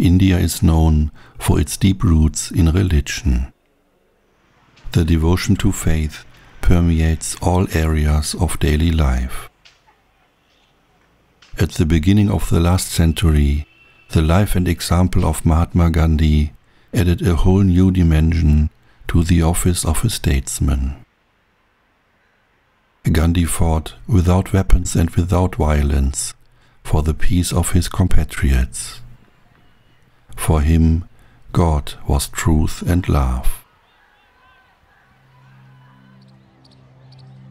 India is known for its deep roots in religion. The devotion to faith permeates all areas of daily life. At the beginning of the last century, the life and example of Mahatma Gandhi added a whole new dimension to the office of a statesman. Gandhi fought without weapons and without violence for the peace of his compatriots. For him, God was truth and love.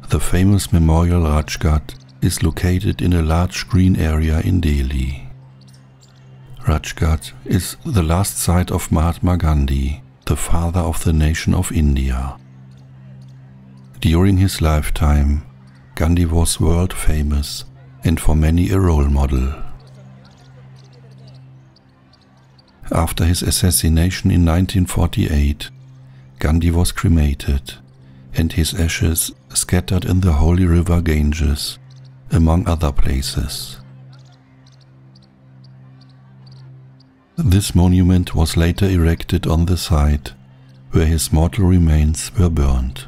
The famous memorial Raj Ghat is located in a large green area in Delhi. Raj Ghat is the last site of Mahatma Gandhi, the father of the nation of India. During his lifetime, Gandhi was world famous and for many a role model. After his assassination in 1948, Gandhi was cremated and his ashes scattered in the holy river Ganges, among other places. This monument was later erected on the site where his mortal remains were burned.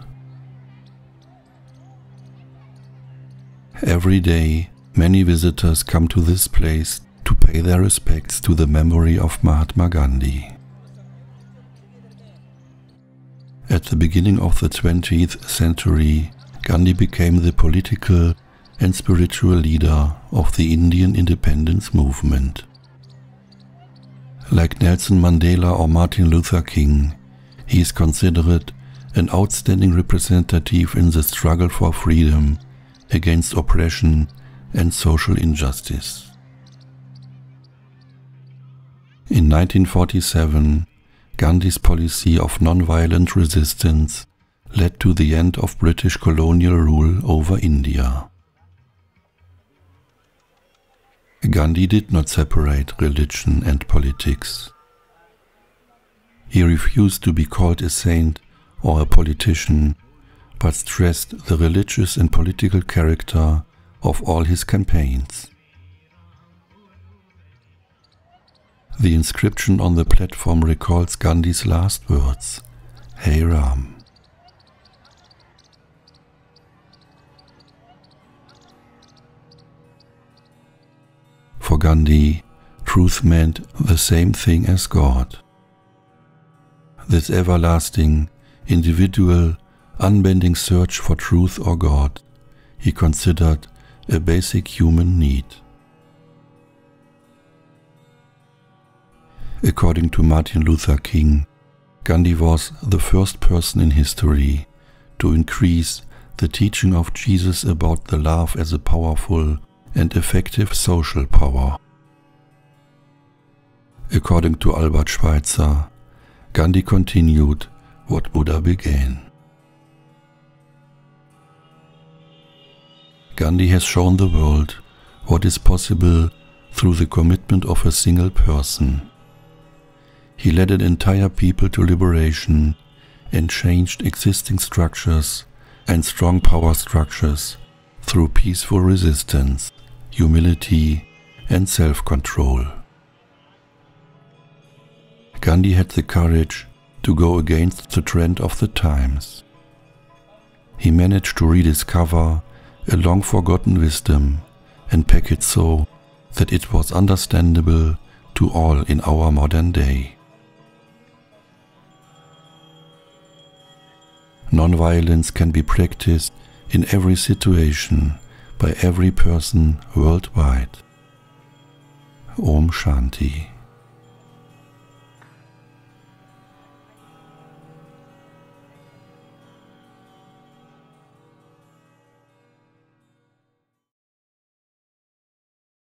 Every day, many visitors come to this place to pay their respects to the memory of Mahatma Gandhi. At the beginning of the 20th century, Gandhi became the political and spiritual leader of the Indian independence movement. Like Nelson Mandela or Martin Luther King, he is considered an outstanding representative in the struggle for freedom, against oppression and social injustice. In 1947, Gandhi's policy of nonviolent resistance led to the end of British colonial rule over India. Gandhi did not separate religion and politics. He refused to be called a saint or a politician, but stressed the religious and political character of all his campaigns. The inscription on the platform recalls Gandhi's last words, "Hey Ram." For Gandhi, truth meant the same thing as God. This everlasting, individual, unbending search for truth or God he considered a basic human need. According to Martin Luther King, Gandhi was the first person in history to increase the teaching of Jesus about the love as a powerful and effective social power. According to Albert Schweitzer, Gandhi continued what Buddha began. Gandhi has shown the world what is possible through the commitment of a single person. He led an entire people to liberation and changed existing structures and strong power structures through peaceful resistance, humility and self-control. Gandhi had the courage to go against the trend of the times. He managed to rediscover a long-forgotten wisdom and pack it so that it was understandable to all in our modern day. Nonviolence can be practiced in every situation by every person worldwide. Om Shanti.